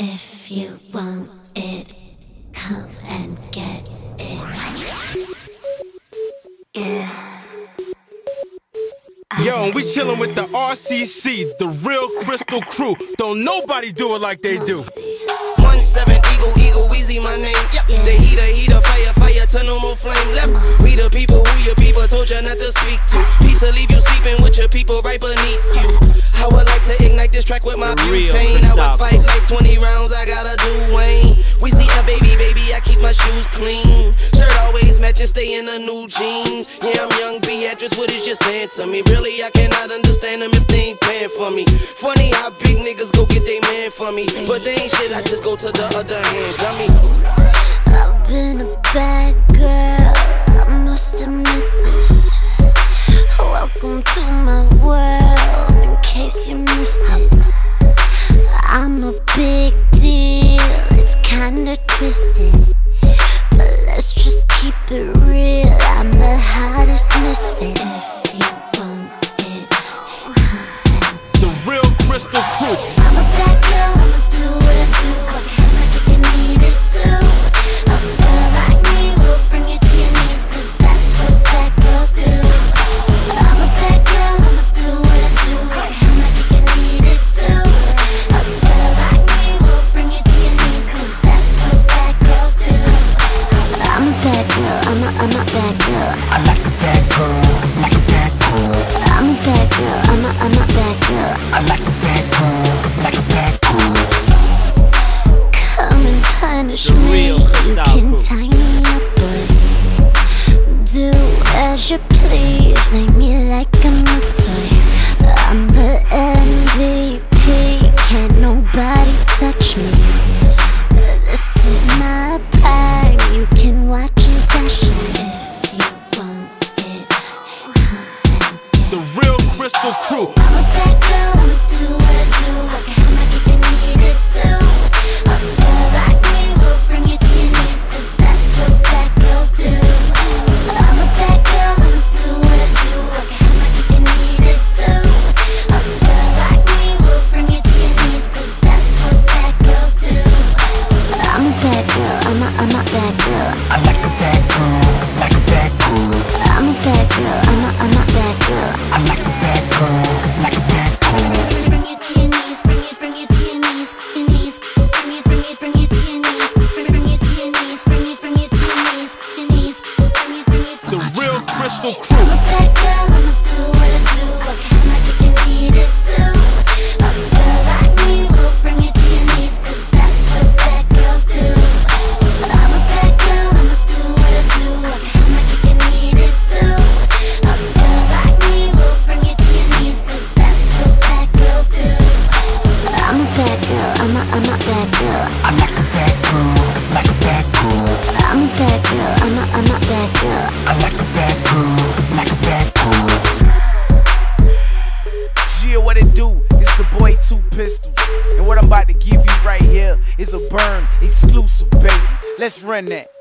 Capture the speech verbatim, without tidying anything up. If you want it, come and get it. Yeah. Yo, and we chillin' with the R C C, the real Crystal Crew. Don't nobody do it like they do. One seven eagle, eagle, easy my name. Yep, yeah. The heater, heater, fire, fire, turn no more flame left. We the people who your people told you not to speak to. Peeps will leave you sleeping with your people right beneath you. I would like to ignite this track with my butane. I would fight like twenty rounds, I gotta do Wayne. We see a baby, baby, I keep my shoes clean. Shirt always matching, stay in the new jeans. Yeah, I'm young Beatrice, what is you saying to me? Really, I cannot understand them if they ain't paying for me. Funny how big niggas go get they man for me, but they ain't shit, I just go to the other hand, dummy. I've been a bad girl, I must admit this. Welcome to my world, in case you missed it. I'm a big deal, it's kinda twisted, but let's just keep it real, I'm the hottest misfit. If you want it, the real Crystal Crew. I'm a bad girl, I'ma do what I do. What can I get you need it to? A girl like me will bring you to your knees, cause that's what bad girls do. I'm a bad girl, I'ma do what I do. What can I get you need it to? A girl like me will bring you to your knees, cause that's what bad girls do. I'm a bad girl, I'm a, I'm a bad girl. I like a bad girl, like a bad girl. I'm a bad girl, I'm a, I'm a bad girl. I like a bad girl, like a bad girl. Come and punish me, you can tie me up, but do as you please, make me like I'm a toy. I'm the M V P, can't nobody touch me. This is my prime, you can watch as I shine. If you want it, come and get it. The real Crystal Crew. I'm a bad girl, I'ma do what I do. What can I get you need it to? A girl like me will bring you to your knees, cause that's what bad girls do. I'm a bad girl, I'ma do what I do. What can I get you need it to? A girl like me will bring you to your knees, cause that's what bad girls do. I'm a bad girl, I'm a, I'm a bad girl. I like a bad girl, like a bad girl. I'm a bad girl, I'm a, I'm a bad girl. I like a bad girl, like a bad girl. Bring you to your knees, bring you, bring you to your knees, your knees. Bring you, bring you, bring you to your knees, bring you to your knees, bring you, bring you to your knees, your knees. Bring you, bring you. The real Crystal Crew. I'm a bad girl, I'ma do what I do. What can I get you need it to? A girl like me will bring you to your knees, cause that's what bad girls do. I'm a bad girl, I'ma do what I do. What can I get you need it to? A girl like me will bring you to your knees, cause that's what bad girls do. I'm a bad girl, I'm a, I'm a bad girl. I like a bad girl, like a bad girl. I'm a bad girl, I'm a, I'm a bad girl. I like a bad girl, like a bad girl. Gia, what it do? It's the boy Two Pistols. And what I'm about to give you right here is a burn exclusive, baby. Let's run that.